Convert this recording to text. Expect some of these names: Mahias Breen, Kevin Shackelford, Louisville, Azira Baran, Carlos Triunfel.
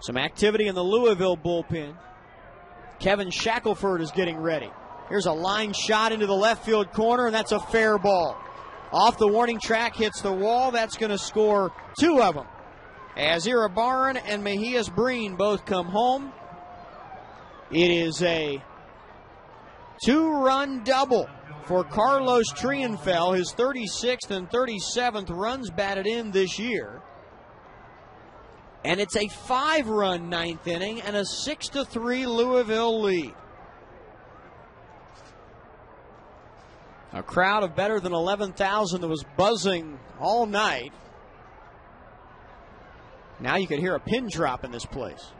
Some activity in the Louisville bullpen. Kevin Shackelford is getting ready. Here's a line shot into the left field corner, and that's a fair ball. Off the warning track, hits the wall. That's going to score two of them. Azira Baran and Mahias Breen both come home. It is a two-run double for Carlos Triunfel, his 36th and 37th runs batted in this year. And it's a five-run ninth inning and a 6-3 Louisville lead. A crowd of better than 11,000 that was buzzing all night. Now you could hear a pin drop in this place.